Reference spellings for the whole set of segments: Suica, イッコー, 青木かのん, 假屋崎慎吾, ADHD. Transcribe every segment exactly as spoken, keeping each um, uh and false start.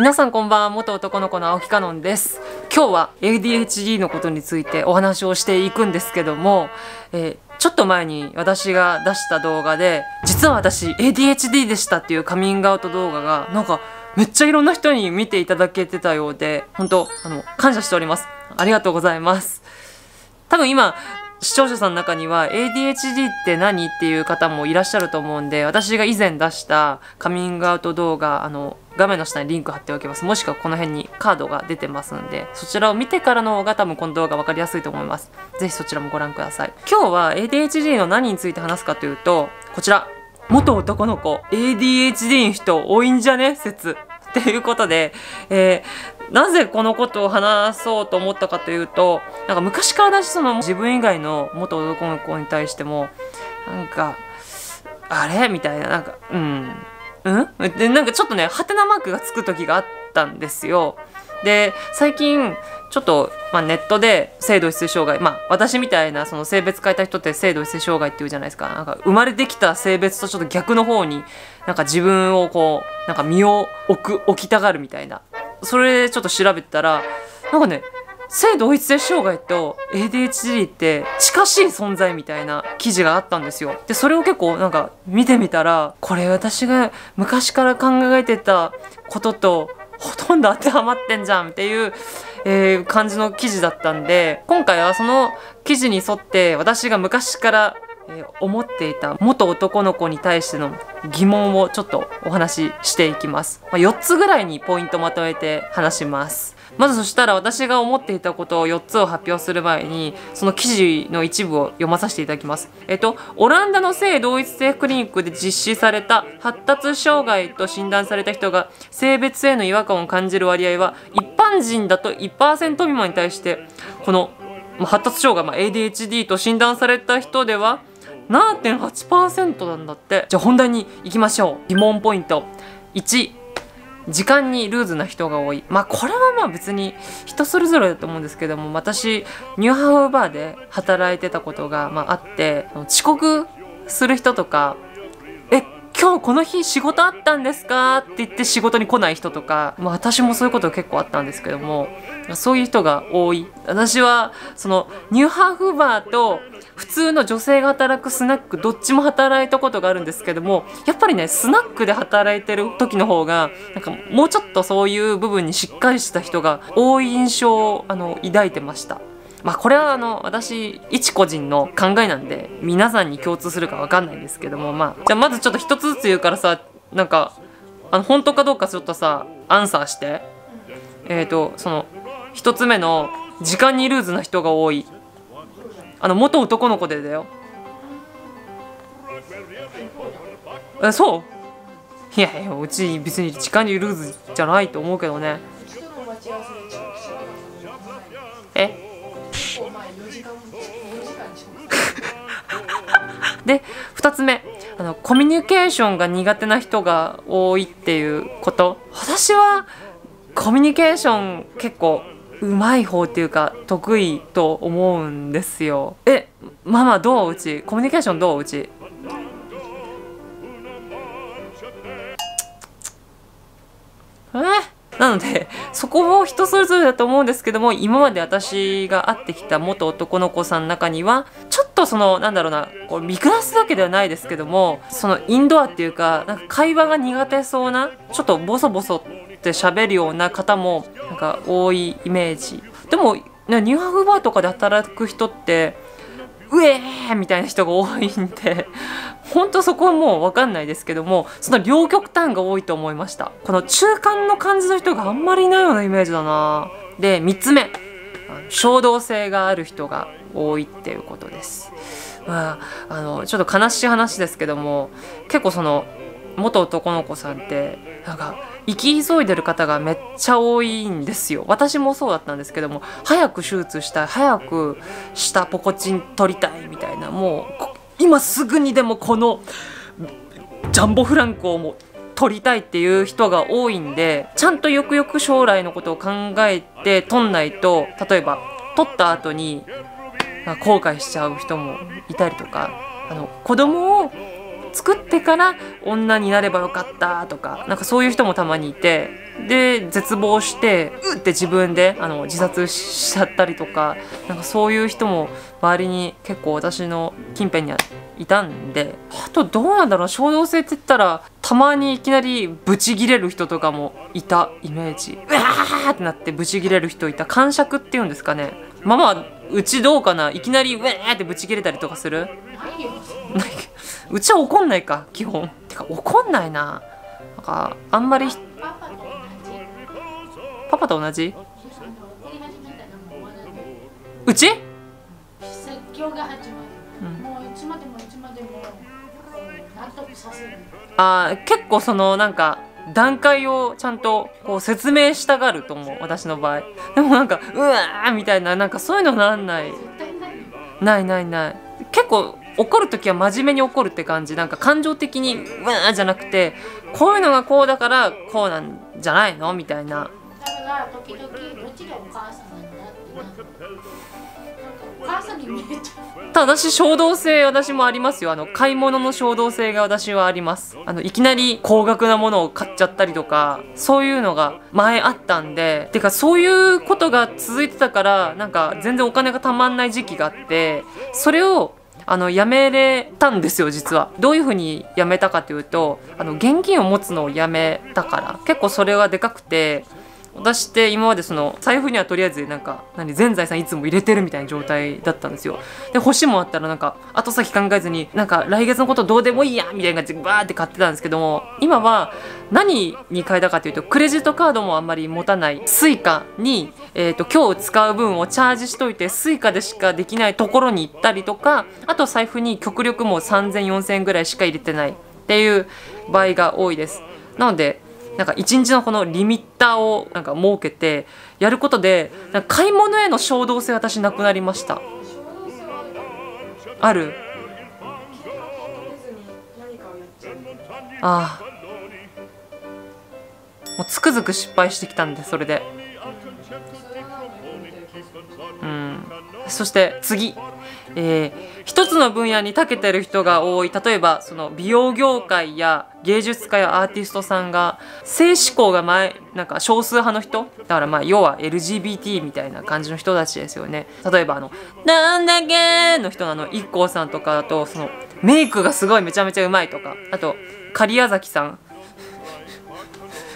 皆さんこんばんは、元男の子の青木かのんです。今日は エーディーエイチディー のことについてお話をしていくんですけども、えー、ちょっと前に私が出した動画で、実は私 エーディーエイチディー でしたっていうカミングアウト動画がなんかめっちゃいろんな人に見ていただけてたようで、本当あの感謝しております。ありがとうございます。多分今視聴者さんの中には エーディーエイチディー って何っていう方もいらっしゃると思うんで、私が以前出したカミングアウト動画、あの画面の下にリンク貼っておきます。もしくはこの辺にカードが出てますんで、そちらを見てからの方が多分この動画分かりやすいと思います。ぜひそちらもご覧ください。今日は エーディーエイチディー の何について話すかというと、こちら、元男の子 エーディーエイチディー の人多いんじゃね説っていうことで、えーなぜこのことを話そうと思ったかというと、なんか昔から私その自分以外の元男の子に対してもなんかあれみたいな、なんかうんうんで、なんかちょっとねハテナマークがつく時があったんですよ。で最近ちょっと、まあ、ネットで性同一性障害、まあ私みたいなその性別変えた人って性同一性障害っていうじゃないですか。なんか生まれてきた性別とちょっと逆の方になんか自分をこうなんか身を置く置きたがるみたいな。それでちょっと調べたら、なんかね、性同一性障害と エーディーエイチディー って近しい存在みたいな記事があったんですよ。で、それを結構なんか見てみたら、これ私が昔から考えてたこととほとんど当てはまってんじゃんっていう、えー、感じの記事だったんで、今回はその記事に沿って私が昔から思っていた元男の子に対しての疑問をちょっとお話ししていきます。まあ、よっつぐらいにポイントまとめて話します。まずそしたら私が思っていたことをよっつを発表する前に、その記事の一部を読まさせていただきます。えっと、オランダの性同一性クリニックで実施された発達障害と診断された人が性別への違和感を感じる割合は、一般人だと いちパーセント 未満に対して、この発達障害、まあ、エーディーエイチディー と診断された人では、ななてんはちパーセント なんだって。じゃあ本題に行きましょう。疑問ポイントいち、時間にルーズな人が多い。まあこれはまあ別に人それぞれだと思うんですけども、私ニューハーフバーで働いてたことがまああって、遅刻する人とか、え、今日この日仕事あったんですかって言って仕事に来ない人とか、まあ、私もそういうこと結構あったんですけども、そういう人が多い。私はそのニューハーフバーと普通の女性が働くスナック、どっちも働いたことがあるんですけども、やっぱりねスナックで働いてる時の方がなんかもうちょっとそういう部分にしっかりした人が多い印象をあの抱いてました。まあこれはあの私一個人の考えなんで皆さんに共通するかわかんないんですけども、まあじゃあまずちょっと一つずつ言うからさ、なんかあの本当かどうかちょっとさアンサーして。えーとその一つ目の時間にルーズな人が多い。あの元男の子でだよ。え、そう？いやいや、うち別に時間にルーズじゃないと思うけどね。えでふたつめ、あのコミュニケーションが苦手な人が多いっていうこと。私はコミュニケーション結構うまい方っていうか得意と思うんですよ。え、ママどう？うちコミュニケーションどう？うちえなのでそこも人それぞれだと思うんですけども、今まで私が会ってきた元男の子さんの中にはちょっとそのなんだろうな、これ見下すわけではないですけども、そのインドアっていうか、なんか会話が苦手そうな、ちょっとボソボソって喋るような方もなんか多いイメージ。でもね、ニューハーフバーとかで働く人ってうえーみたいな人が多いんで、ほんとそこはもう分かんないですけども、その両極端が多いと思いました。この中間の感じの人があんまりいないようなイメージだな。でみっつめ、衝動性がある人が多いっていうことです。まあ、あのちょっと悲しい話ですけども、結構その元男の子さんってなんか生き急いでる方がめっちゃ多いんですよ。私もそうだったんですけども、早く手術したい、早く下ポコチン取りたいみたいな、もう今すぐにでもこのジャンボフランクをもう取りたいっていう人が多いんで、ちゃんとよくよく将来のことを考えて取んないと、例えば取った後に後悔しちゃう人もいたりとか、あの子供を作ってから女になればよかったとか、なんかそういう人もたまにいて、で絶望してうって自分であの自殺しちゃったりとか、なんかそういう人も周りに結構私の近辺にはいたんで、あとどうなんだろう、衝動性って言ったらたまにいきなりブチギレる人とかもいたイメージ。うわーってなってブチギレる人いた。癇癪っていうんですかね。ママうちどうかな、いきなりウェーってブチギレたりとかする？ないよ。うちは怒んないか基本。てか怒んないな。なんかあんまりパパと同じ？うち？あー、結構そのなんか段階をちゃんとこう説明したがると思う、私の場合。でもなんかうわーみたいな、なんかそういうのなんない、ないないない。結構怒る時は真面目に怒るって感じ。なんか感情的にうわーじゃなくて、こういうのがこうだからこうなんじゃないのみたいな。だから時々どっちがお母さんなんだってなる。ただ私衝動性、私もありますよ。あの買い物の衝動性が私はあります。あのいきなり高額なものを買っちゃったりとか、そういうのが前あったんで。てかそういうことが続いてたから、なんか全然お金がたまんない時期があって、それをあのやめれたんですよ実は。どういうふうにやめたかというと、あの現金を持つのをやめたから。結構それはでかくて、私って今までその財布にはとりあえずなんか何全財産いつも入れてるみたいな状態だったんですよ。で欲しいもんあったらなんか後先考えずに、なんか来月のことどうでもいいやみたいな感じでバーって買ってたんですけども、今は何に変えたかというと、クレジットカードもあんまり持たない Suica に、えー、と今日使う分をチャージしといて Suica でしかできないところに行ったりとか、あと財布に極力もう さんぜんよんせんえんぐらいしか入れてないっていう場合が多いです。なのでなんか一日のこのリミッターをなんか設けてやることで、なんか買い物への衝動性私なくなりました。ある？ああ、もうつくづく失敗してきたんで、それでうん。そして次、えー、一つの分野に長けてる人が多い。例えばその美容業界や芸術家やアーティストさんが性思考が前なんか少数派の人だから、まあ要は エルジービーティー みたいな感じの人たちですよね。例えばあの「なんだっけ」の人のあの イッコー さんとかだと、そのメイクがすごいめちゃめちゃうまいとか、あと假屋崎さん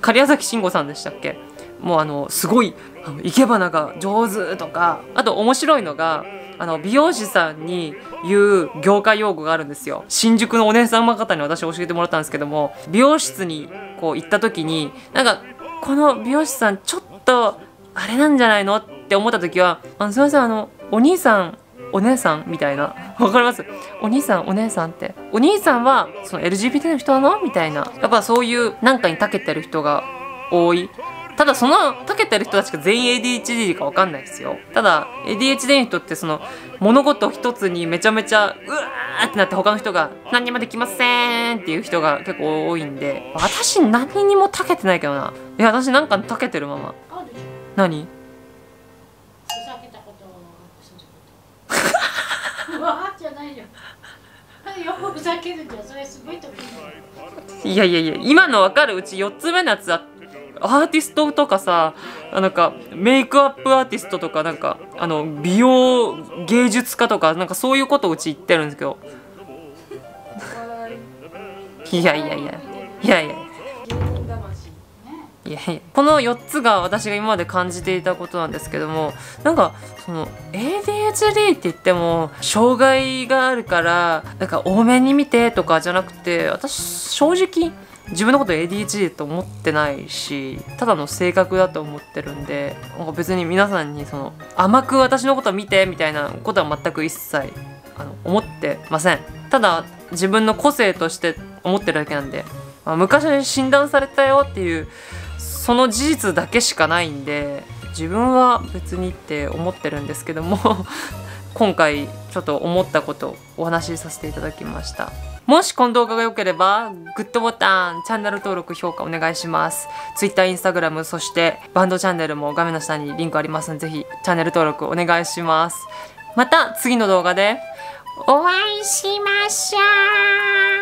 假屋崎慎吾さんでしたっけ、もうあのすごい生け花が上手とか。あと面白いのが、あの美容師さんに言う業界用語があるんですよ。新宿のお姉さん方に私教えてもらったんですけども、美容室にこう行った時になんかこの美容師さんちょっとあれなんじゃないのって思った時は「あのすいません、あのお兄さんお姉さん」みたいな。わかります？お兄さんお姉さんって、お兄さんはその エルジービーティー の人なのみたいな。やっぱそういうなんかに長けてる人が多い。ただその長けてる人たちが全員 エーディーエイチディー か分かんないですよ。ただ エーディーエイチディー の人ってその物事一つにめちゃめちゃうわーってなって、他の人が何にもできませんっていう人が結構多いんで。私何にも長けてないけどな。いや私なんか長けてるまま。何？ふざけたことをすること。わーじゃないよ。よくふざけるんじゃん。それすごいと思う。いやいやいや、今の分かるうちよっつめのやつあって。アーティストとかさ、なんかメイクアップアーティストとか、なんかあの美容芸術家とか、なんかそういうことをうち言ってるんですけどいやいやいやいやいやいやいや、このよっつが私が今まで感じていたことなんですけども、なんかその エーディーエイチディー って言っても障害があるからなんか多めに見てとかじゃなくて、私正直自分のこと エーディーエイチディー と思ってないし、ただの性格だと思ってるんで、別に皆さんにその甘く私のこと見てみたいなことは全く一切あの思ってません。ただ自分の個性として思ってるだけなんで、まあ、昔診断されたよっていうその事実だけしかないんで、自分は別にって思ってるんですけども今回ちょっと思ったことをお話しさせていただきました。もしこの動画が良ければグッドボタン、チャンネル登録、評価お願いします。Twitter、Instagram、そしてバンドチャンネルも画面の下にリンクありますので、ぜひチャンネル登録お願いします。また次の動画でお会いしましょう。